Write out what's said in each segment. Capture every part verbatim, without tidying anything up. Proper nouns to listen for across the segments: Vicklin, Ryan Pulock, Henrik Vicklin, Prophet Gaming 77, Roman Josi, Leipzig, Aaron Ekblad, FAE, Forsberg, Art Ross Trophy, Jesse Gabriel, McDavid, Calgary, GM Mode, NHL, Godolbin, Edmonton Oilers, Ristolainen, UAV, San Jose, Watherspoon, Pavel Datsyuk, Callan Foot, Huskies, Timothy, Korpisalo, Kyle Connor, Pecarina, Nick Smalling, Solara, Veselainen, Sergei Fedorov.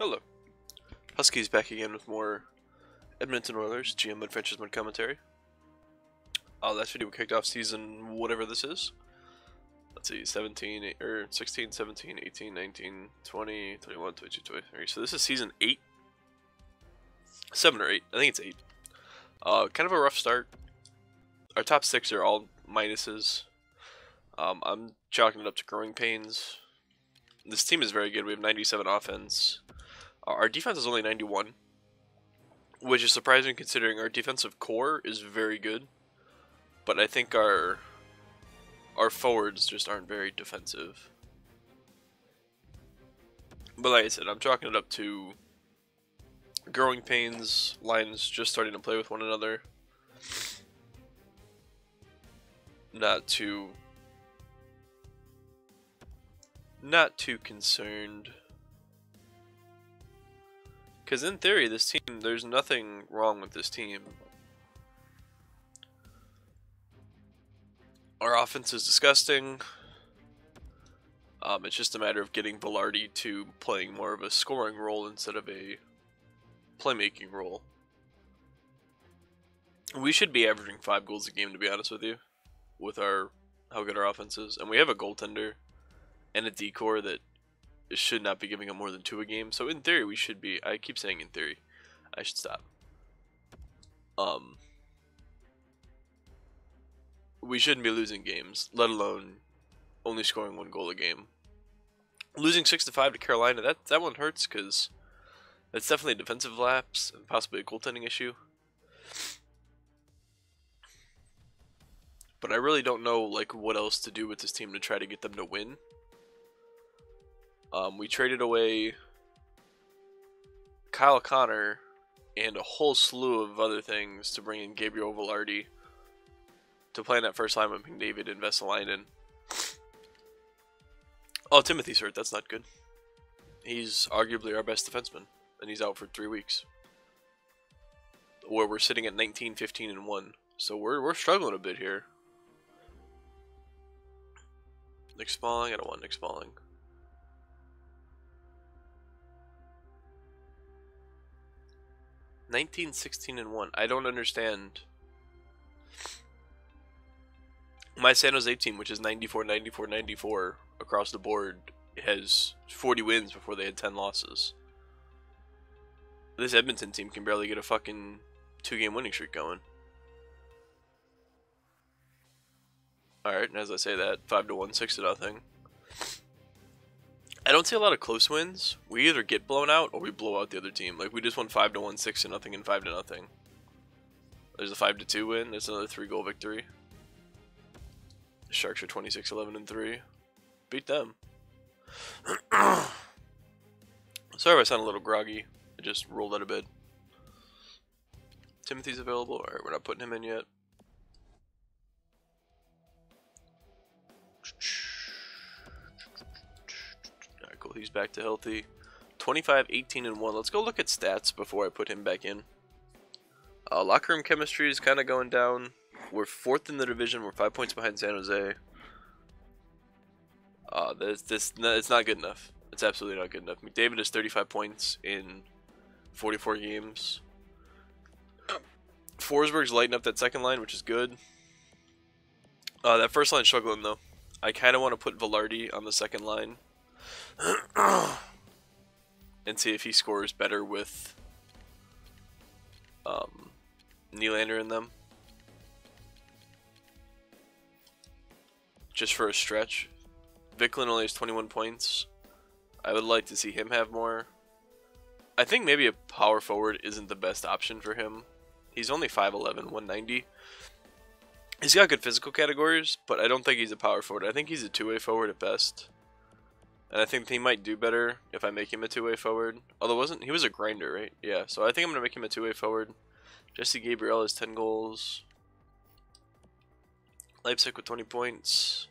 Hello. Huskies back again with more Edmonton Oilers, G M Mud Frenchesman commentary. Uh, last video we kicked off season whatever this is. Let's see, seventeen, or sixteen, seventeen, eighteen, nineteen, twenty, twenty-one, twenty-two, twenty-three. So this is season eight. seven or eight. I think it's eight. Uh, kind of a rough start. Our top six are all minuses. Um, I'm chalking it up to growing pains. This team is very good. We have ninety-seven offense. Uh, our defense is only ninety-one, which is surprising considering our defensive core is very good. But I think our our forwards just aren't very defensive. But like I said, I'm chalking it up to growing pains, lines just starting to play with one another. Not too... Not too concerned. Because in theory, this team, there's nothing wrong with this team. Our offense is disgusting. Um, it's just a matter of getting Vilardi to playing more of a scoring role instead of a playmaking role. We should be averaging five goals a game, to be honest with you, with our how good our offense is. And we have a goaltender and a D-core that should not be giving up more than two a game. So in theory, we should be... I keep saying in theory. I should stop. Um, we shouldn't be losing games, let alone only scoring one goal a game. Losing six to five to Carolina, that, that one hurts because that's definitely a defensive lapse and possibly a goaltending issue. But I really don't know like what else to do with this team to try to get them to win. Um, we traded away Kyle Connor and a whole slew of other things to bring in Gabriel Vilardi to play in that first line with McDavid and Veselainen. Oh, Timothy's hurt. That's not good. He's arguably our best defenseman, and he's out for three weeks. Where we're sitting at nineteen, fifteen, and one, so we're we're struggling a bit here. Nick Smalling. I don't want Nick Smalling. nineteen, sixteen, and one. I don't understand. My San Jose team, which is ninety-four, ninety-four, ninety-four across the board, has forty wins before they had ten losses. This Edmonton team can barely get a fucking two-game winning streak going. Alright, and as I say that, five to one, six to nothing. I don't see a lot of close wins. We either get blown out or we blow out the other team. Like, we just won five to one, six to nothing, and five to nothing. There's a five to two win. There's another three-goal victory. The Sharks are twenty-six, eleven, and three. Beat them. Sorry if I sound a little groggy. I just rolled out of bed. Timothy's available. Alright, we're not putting him in yet. Alright, cool. He's back to healthy. twenty-five, eighteen, and one. Let's go look at stats before I put him back in. Uh, locker room chemistry is kind of going down. We're fourth in the division. We're five points behind San Jose. Uh, this, this, no, it's not good enough. It's absolutely not good enough. McDavid has thirty-five points in forty-four games. Forsberg's lighting up that second line, which is good. Uh, that first line's struggling, though. I kind of want to put Vilardi on the second line and see if he scores better with um, Nylander in them. Just for a stretch. Vicklin only has twenty-one points. I would like to see him have more. I think maybe a power forward isn't the best option for him. He's only five eleven, one ninety. He's got good physical categories, but I don't think he's a power forward. I think he's a two-way forward at best. And I think he might do better if I make him a two-way forward. Although wasn't he was a grinder, right? Yeah, so I think I'm going to make him a two-way forward. Jesse Gabriel has ten goals. Leipzig with twenty points.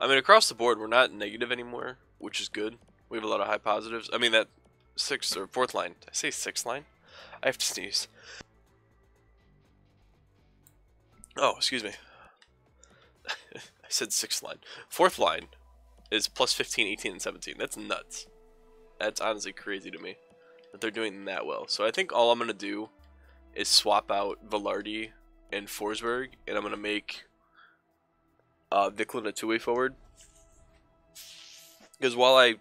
I mean, across the board, we're not negative anymore, which is good. We have a lot of high positives. I mean, that sixth or fourth line. Did I say sixth line? I have to sneeze. Oh, excuse me. I said sixth line. Fourth line is plus fifteen, eighteen, and seventeen. That's nuts. That's honestly crazy to me that they're doing that well. So I think all I'm going to do is swap out Vilardi and Forsberg, and I'm going to make uh, Vicklin a two-way forward. Because while I...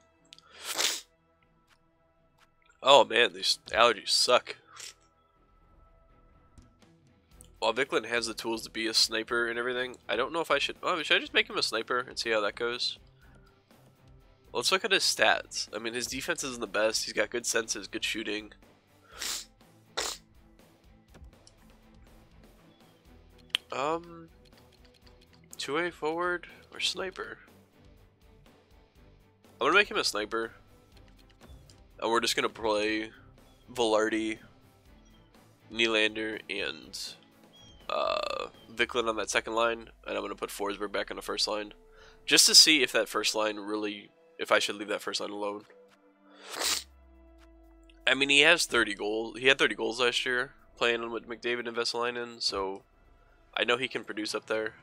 Oh man, these allergies suck. While Vicklin has the tools to be a sniper and everything, I don't know if I should... Oh, should I just make him a sniper and see how that goes? Let's look at his stats. I mean, his defense isn't the best. He's got good senses, good shooting. Um, two-way forward or sniper? I'm gonna make him a sniper. And we're just gonna play Vilardi, Nylander, and uh, Vicklin on that second line, and I'm gonna put Forsberg back on the first line, just to see if that first line really, if I should leave that first line alone. I mean, he has thirty goals. He had thirty goals last year playing with McDavid and Veselainen, so I know he can produce up there.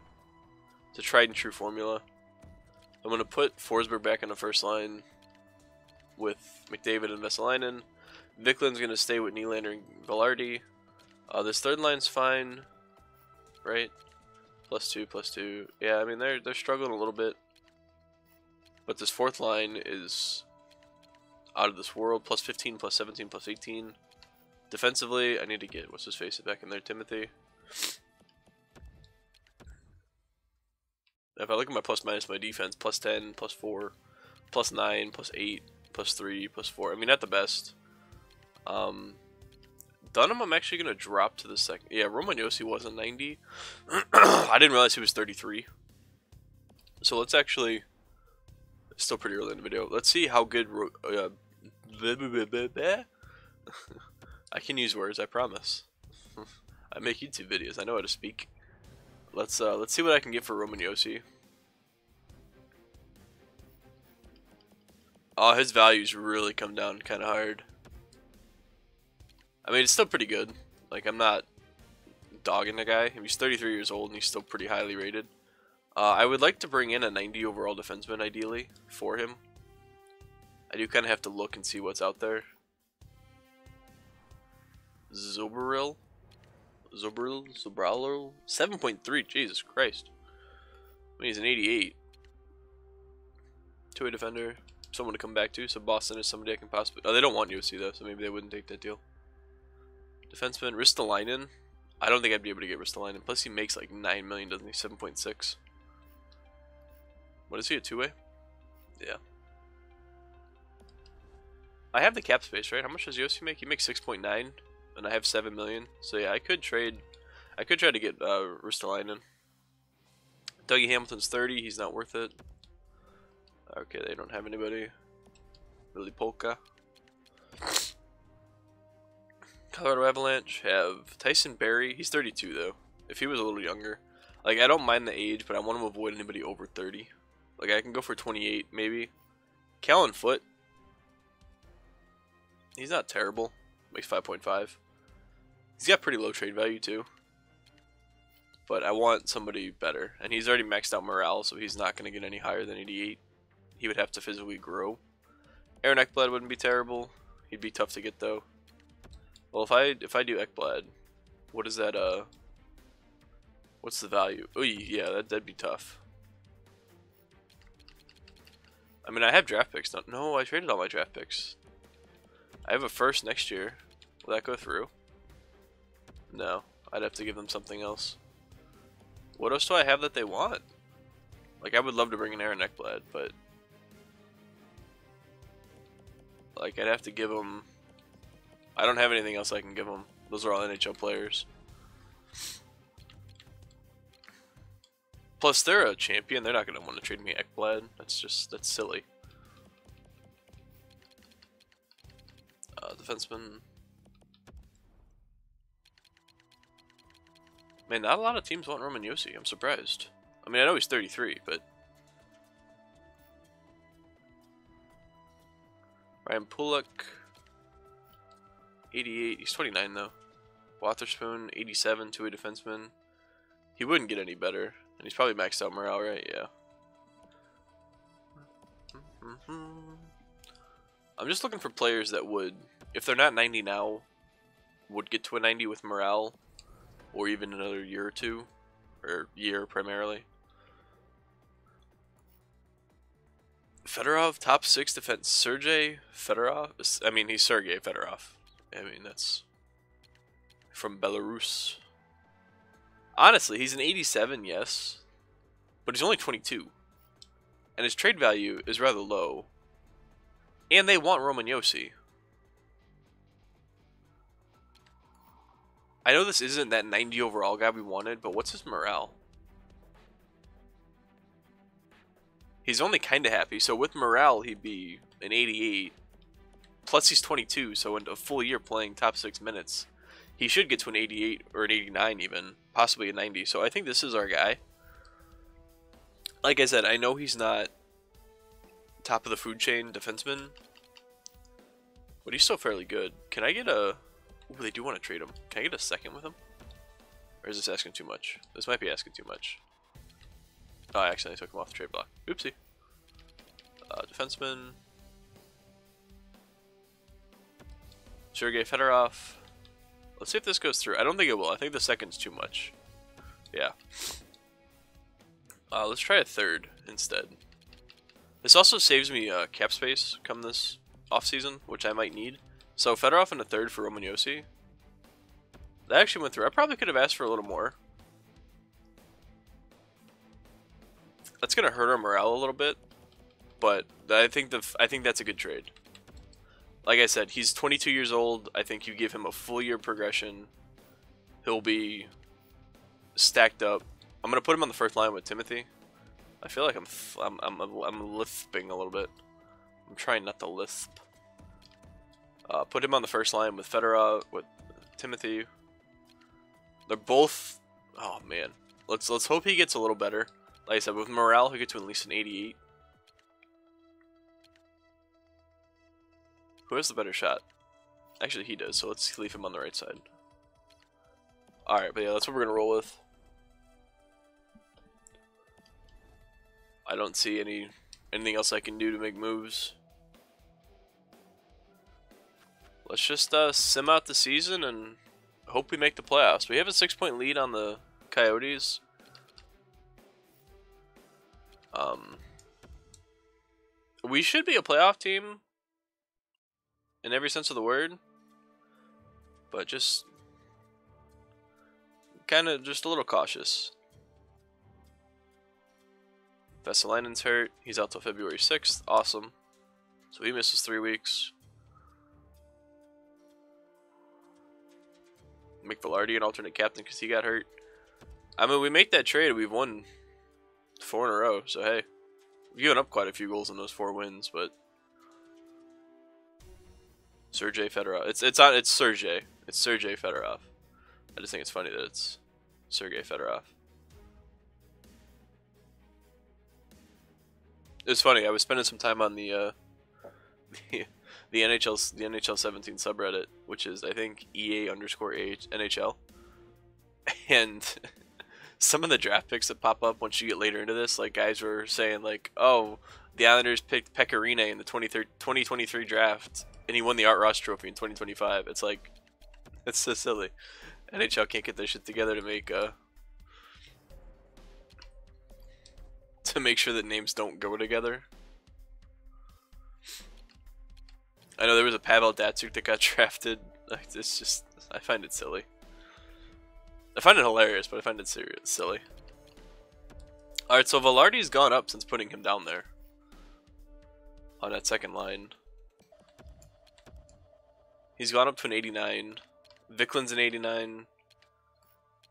It's a tried and true formula. I'm gonna put Forsberg back on the first line with McDavid and Veselainen. Vicklin's going to stay with Nylander and Vilardi. Uh, this third line's fine, right? Plus two, plus two. Yeah, I mean, they're, they're struggling a little bit. But this fourth line is out of this world. Plus fifteen, plus seventeen, plus eighteen. Defensively, I need to get, what's his face, back in there, Timothy. If I look at my plus minus, my defense, plus ten, plus four, plus nine, plus eight. Plus three, plus four. I mean, not the best. Um, Dunham, I'm actually going to drop to the second. Yeah, Roman Josi was a ninety. I didn't realize he was thirty-three. So let's actually... It's still pretty early in the video. Let's see how good... Uh, I can use words, I promise. I make YouTube videos. I know how to speak. Let's uh, let's see what I can get for Roman Josi. Oh, his values really come down kind of hard. I mean, it's still pretty good. Like, I'm not dogging the guy. He's thirty-three years old, and he's still pretty highly rated. Uh, I would like to bring in a ninety overall defenseman, ideally, for him. I do kind of have to look and see what's out there. Zobaril? Zobaril? Zobaril? seven point three, Jesus Christ. I mean, he's an eighty-eight. Two-way defender. Someone to come back to, so Boston is somebody I can possibly... Oh, they don't want U S C though, so maybe they wouldn't take that deal. Defenseman, Ristolainen. I don't think I'd be able to get Ristolainen. Plus he makes like nine million, doesn't he? seven point six. What is he, a two-way? Yeah. I have the cap space, right? How much does U S C make? He makes six point nine, and I have seven million. So yeah, I could trade... I could try to get uh, Ristolainen. Dougie Hamilton's thirty, he's not worth it. Okay, they don't have anybody. Billy Polka. Colorado Avalanche have Tyson Berry. He's thirty-two, though. If he was a little younger. Like, I don't mind the age, but I want to avoid anybody over thirty. Like, I can go for twenty-eight, maybe. Callan Foot. He's not terrible. Makes five point five. He's got pretty low trade value, too. But I want somebody better. And he's already maxed out morale, so he's not going to get any higher than eighty-eight. He would have to physically grow. Aaron Ekblad wouldn't be terrible. He'd be tough to get though. Well, if I if I do Ekblad, what is that? Uh, what's the value? Oh yeah, that that'd be tough. I mean, I have draft picks. No, no, I traded all my draft picks. I have a first next year. Will that go through? No, I'd have to give them something else. What else do I have that they want? Like, I would love to bring in Aaron Ekblad, but. Like, I'd have to give them... I don't have anything else I can give them. Those are all N H L players. Plus, they're a champion. They're not going to want to trade me Ekblad. That's just... That's silly. Uh, defenseman. Man, not a lot of teams want Roman Josi. I'm surprised. I mean, I know he's thirty-three, but... Ryan Pulock, eighty-eight. He's twenty-nine, though. Watherspoon, eighty-seven, two-way defenseman. He wouldn't get any better. And he's probably maxed out morale, right? Yeah. I'm just looking for players that would, if they're not ninety now, would get to a ninety with morale, or even another year or two, or year primarily. Fedorov, top six defense. Sergei Fedorov. I mean, he's Sergei Fedorov. I mean, that's from Belarus. Honestly, he's an eighty-seven, yes, but he's only twenty-two, and his trade value is rather low. And they want Roman Josi. I know this isn't that ninety overall guy we wanted, but what's his morale? He's only kind of happy, so with morale, he'd be an eighty-eight. Plus, he's twenty-two, so in a full year playing top six minutes, he should get to an eighty-eight or an eighty-nine even, possibly a ninety. So I think this is our guy. Like I said, I know he's not top of the food chain defenseman, but he's still fairly good. Can I get a... Ooh, they do want to trade him. Can I get a second with him? Or is this asking too much? This might be asking too much. Oh, I accidentally took him off the trade block. Oopsie. Uh, defenseman. Sergei Fedorov. Let's see if this goes through. I don't think it will. I think the second's too much. Yeah. Uh, let's try a third instead. This also saves me uh, cap space come this offseason, which I might need. So Fedorov and a third for Roman Josi. That actually went through. I probably could have asked for a little more. That's gonna hurt our morale a little bit, but I think the I think that's a good trade. Like I said, he's twenty-two years old. I think you give him a full year progression, he'll be stacked up. I'm gonna put him on the first line with Timothy. I feel like I'm I'm I'm I'm lisping a little bit. I'm trying not to lisp. Uh, put him on the first line with Fedorov, with Timothy. They're both. Oh man, let's let's hope he gets a little better. Like I said, with morale, he'll get to at least an eighty-eight. Who has the better shot? Actually, he does. So let's leave him on the right side. All right, but yeah, that's what we're gonna roll with. I don't see any anything else I can do to make moves. Let's just uh, sim out the season and hope we make the playoffs. We have a six-point lead on the Coyotes. Um, we should be a playoff team in every sense of the word, but just kind of just a little cautious. Veselainen's hurt. He's out till February sixth. Awesome. So he misses three weeks. Make Vilardi an alternate captain because he got hurt. I mean, we make that trade. We've won four in a row. So, hey, we've given up quite a few goals in those four wins, but Sergei Fedorov. It's it's on. It's Sergei. It's Sergei Fedorov. I just think it's funny that it's Sergei Fedorov. It's funny. I was spending some time on the uh, the, the N H L the N H L seventeen subreddit, which is I think E A underscore N H L, and some of the draft picks that pop up once you get later into this, like guys were saying like, oh, the Islanders picked Pecarina in the twenty twenty-three draft, and he won the Art Ross Trophy in twenty twenty-five. It's like, it's so silly. N H L can't get their shit together to make uh. to make sure that names don't go together. I know there was a Pavel Datsyuk that got drafted. It's just, I find it silly. I find it hilarious, but I find it serious, silly. Alright, so Vilardi's gone up since putting him down there. On that second line. He's gone up to an eighty-nine. Vicklin's an eighty-nine.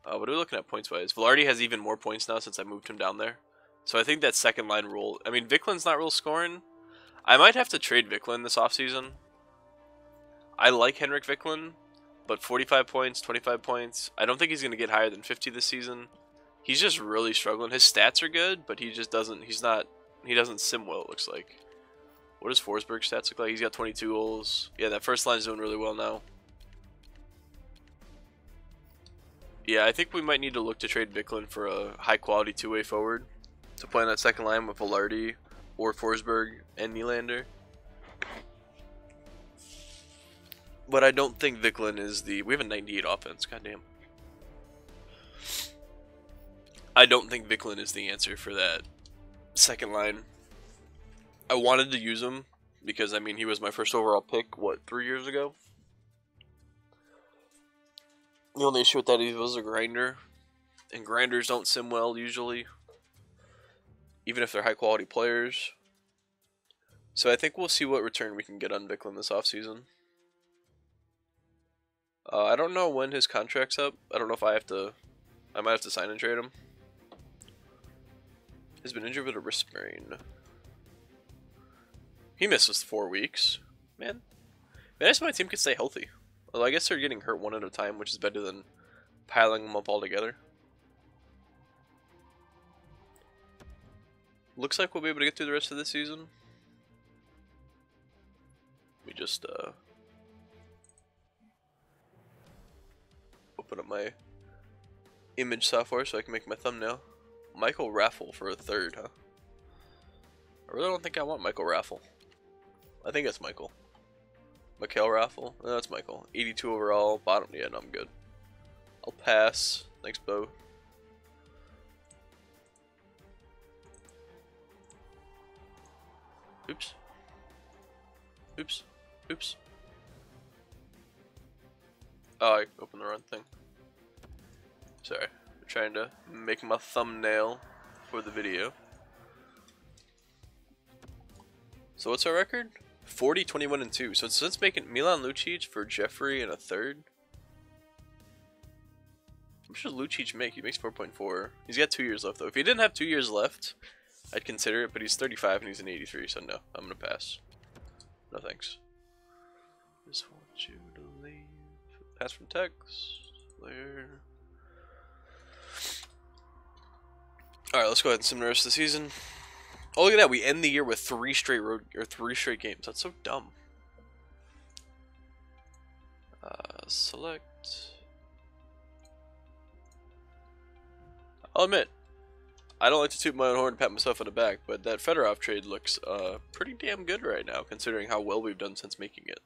Uh, what are we looking at points-wise? Vilardi has even more points now since I moved him down there. So I think that second line role, I mean, Vicklin's not real scoring. I might have to trade Vicklin this offseason. I like Henrik Vicklin, but forty-five points, twenty-five points. I don't think he's going to get higher than fifty this season. He's just really struggling. His stats are good, but he just doesn't, he's not, he doesn't sim well, it looks like. What does Forsberg's stats look like? He's got twenty-two goals. Yeah, that first line's doing really well now. Yeah, I think we might need to look to trade Vicklin for a high-quality two-way forward to play on that second line with Vilardi or Forsberg and Nylander. But I don't think Vicklin is the... We have a ninety-eight offense, goddamn. I don't think Vicklin is the answer for that second line. I wanted to use him because, I mean, he was my first overall pick, what, three years ago? The only issue with that is he was a grinder. And grinders don't sim well, usually. Even if they're high-quality players. So I think we'll see what return we can get on Vicklin this offseason. Uh, I don't know when his contract's up. I don't know if I have to... I might have to sign and trade him. He's been injured with a wrist sprain. He misses four weeks. Man. Man, I guess my team could stay healthy. Although I guess they're getting hurt one at a time, which is better than piling them up all together. Looks like we'll be able to get through the rest of this season. We just... uh. Open up my image software so I can make my thumbnail. Mikael Raffl for a third, huh? I really don't think I want Mikael Raffl. I think that's Michael. Mikael Raffl? No, that's Michael. eighty-two overall, bottom. Yeah, no, I'm good. I'll pass. Thanks, Bo. Oops. Oops. Oops. Oh, I opened the wrong thing. Sorry, I'm trying to make my thumbnail for the video. So what's our record? forty, twenty-one, and two. So since making Milan Lucic for Jeffrey and a third. What should Lucic make? He makes four point four. He's got two years left though. If he didn't have two years left, I'd consider it, but he's thirty-five and he's an eighty-three, so no, I'm gonna pass. No thanks. Just want you to leave. Pass from text. There. All right, let's go ahead and sim the rest of the season. Oh, look at that! We end the year with three straight road or three straight games. That's so dumb. Uh, select. I'll admit, I don't like to toot my own horn and pat myself on the back, but that Fedorov trade looks uh pretty damn good right now, considering how well we've done since making it.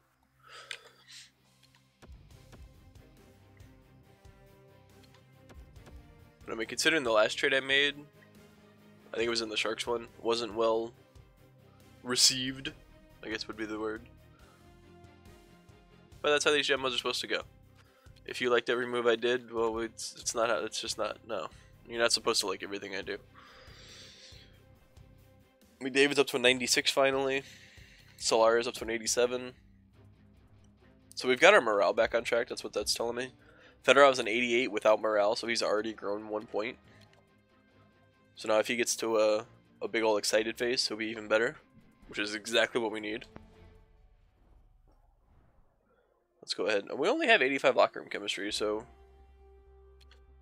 But I mean, considering the last trade I made, I think it was in the Sharks one, wasn't well received, I guess would be the word. But that's how these gemmos are supposed to go. If you liked every move I did, well, it's, it's not, it's just not, no. You're not supposed to like everything I do. McDavid's up to a ninety-six finally. Solara's up to an eighty-seven. So we've got our morale back on track, that's what that's telling me. Fedorov's an eighty-eight without morale, so he's already grown one point. So now if he gets to a, a big old excited face, he'll be even better, which is exactly what we need. Let's go ahead. We only have eighty-five locker room chemistry, so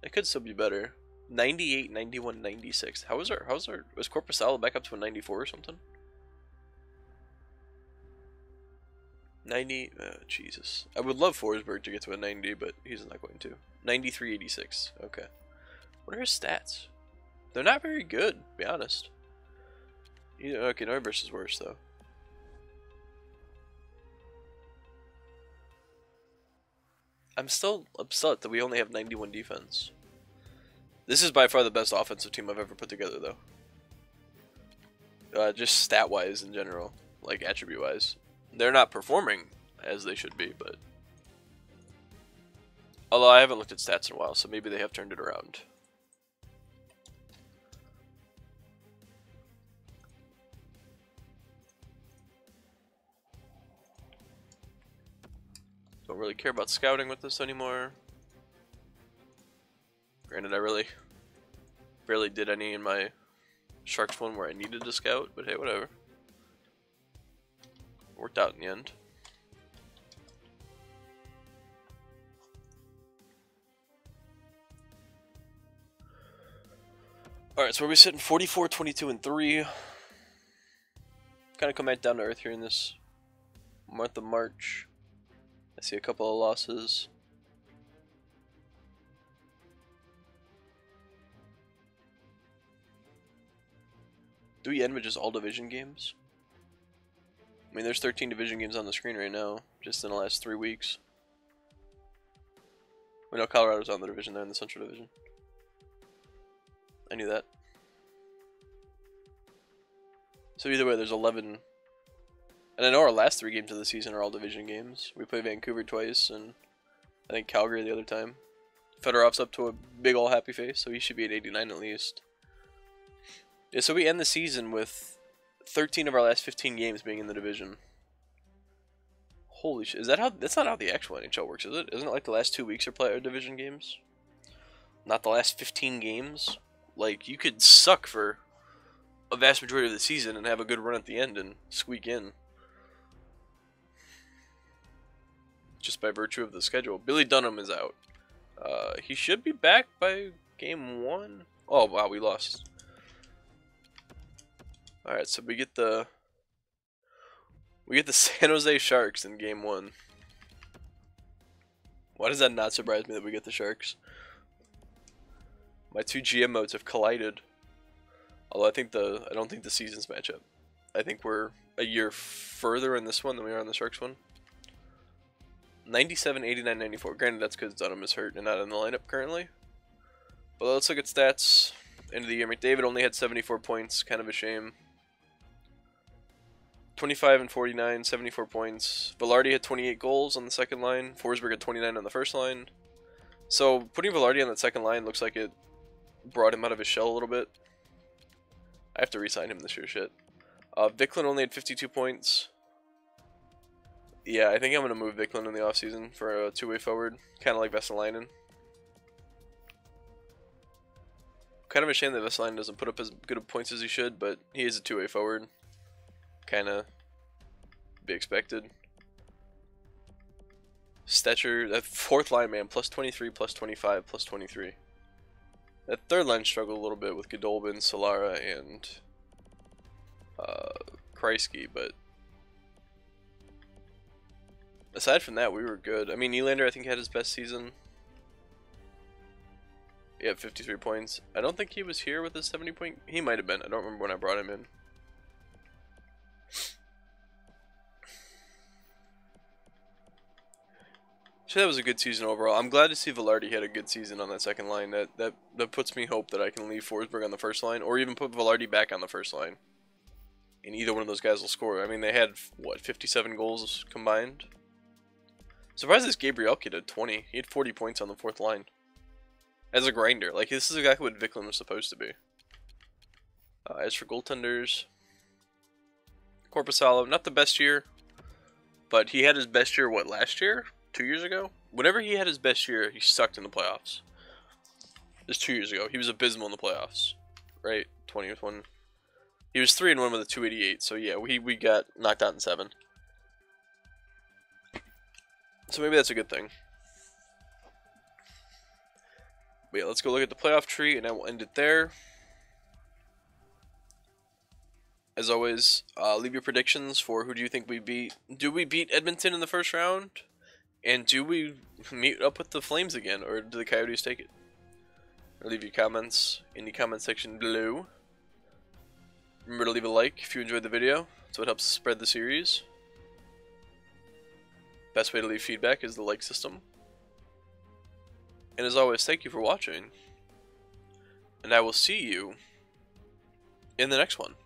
it could still be better. ninety-eight, ninety-one, ninety-six. How is our, how's our, was Corpusala back up to a ninety-four or something? ninety, oh, Jesus. I would love Forsberg to get to a ninety, but he's not going to. ninety-three, eighty-six, okay. What are his stats? They're not very good, to be honest. Either, okay, Norbert's is worse, though. I'm still upset that we only have ninety-one defense. This is by far the best offensive team I've ever put together, though. Uh, just stat-wise in general, like attribute-wise. They're not performing as they should be, but... Although I haven't looked at stats in a while, so maybe they have turned it around. Don't really care about scouting with this anymore. Granted, I really barely did any in my Sharks one where I needed to scout, but hey, whatever. Worked out in the end. Alright, so we're sitting forty-four, twenty-two, and three. Kind of come back down to earth here in this month of March. I see a couple of losses. Do we end with just all division games? I mean, there's thirteen division games on the screen right now, just in the last three weeks. We know Colorado's on the division, they're in the Central Division. I knew that. So either way, there's eleven. And I know our last three games of the season are all division games. We play Vancouver twice, and I think Calgary the other time. Fedorov's up to a big ol' happy face, so he should be at eighty-nine at least. Yeah, so we end the season with thirteen of our last fifteen games being in the division. Holy shit, is that how, that's not how the actual N H L works, is it? Isn't it like the last two weeks are play our division games? Not the last fifteen games? Like, you could suck for a vast majority of the season and have a good run at the end and squeak in. Just by virtue of the schedule. Billy Dunham is out. Uh, he should be back by game one. Oh, wow, we lost. Alright, so we get the... We get the San Jose Sharks in game one. Why does that not surprise me that we get the Sharks? My two G M modes have collided. Although I think the I don't think the seasons match up. I think we're a year further in this one than we are in the Sharks one. ninety-seven, eighty-nine, ninety-four. Granted, that's because Dunham is hurt and not in the lineup currently. But let's look at stats. End of the year, McDavid only had seventy-four points. Kind of a shame. twenty-five and forty-nine, seventy-four points. Vilardi had twenty-eight goals on the second line. Forsberg had twenty-nine on the first line. So putting Vilardi on that second line looks like it brought him out of his shell a little bit. I have to re-sign him this year, shit. Uh, Vicklin only had fifty-two points. Yeah, I think I'm going to move Vicklin in the offseason for a two-way forward. Kind of like Veselainen. Kind of a shame that Veselainen doesn't put up as good of points as he should, but he is a two-way forward. Kind of be expected. Stetcher, that fourth line, man, plus twenty-three, plus twenty-five, plus twenty-three. That third line struggled a little bit with Godolbin, Solara, and uh, Kreisky, but aside from that, we were good. I mean, Nylander, I think, had his best season. He had fifty-three points. I don't think he was here with his seventy-point... He might have been. I don't remember when I brought him in. So that was a good season overall. I'm glad to see Vilardi had a good season on that second line. That that that puts me hope that I can leave Forsberg on the first line, or even put Vilardi back on the first line. And either one of those guys will score. I mean, they had what, fifty-seven goals combined. Surprised this Gabriel kid had twenty. He had forty points on the fourth line. As a grinder, like this is exactly what Vicklin was supposed to be. Uh, as for goaltenders, Korpisalo, not the best year, but he had his best year. What, last year? Two years ago? Whenever he had his best year, he sucked in the playoffs. Just two years ago. He was abysmal in the playoffs. Right? twenty with one. He was three and one with a two eighty eight, so yeah, we we got knocked out in seven. So maybe that's a good thing. But yeah, let's go look at the playoff tree and I will end it there. As always, uh, leave your predictions for who do you think we beat. Do we beat Edmonton in the first round? And do we meet up with the Flames again, or do the Coyotes take it? I'll leave your comments in the comment section below. Remember to leave a like if you enjoyed the video, so it helps spread the series. Best way to leave feedback is the like system. And as always, thank you for watching, and I will see you in the next one.